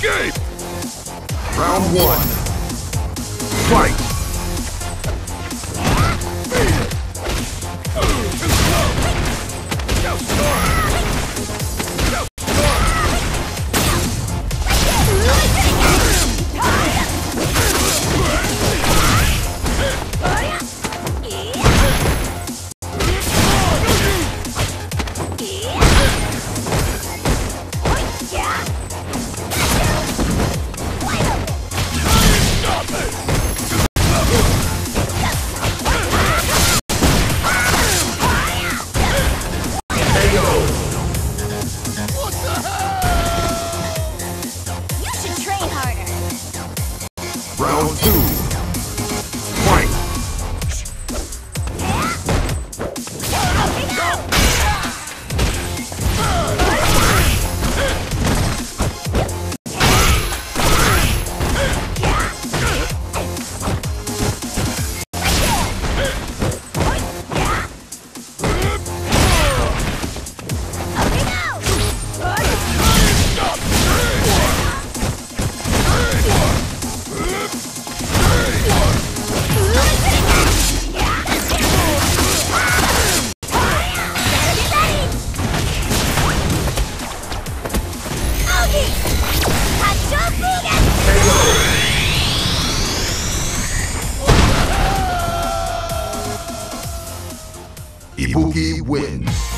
game! Round one. Fight! Ibuki wins.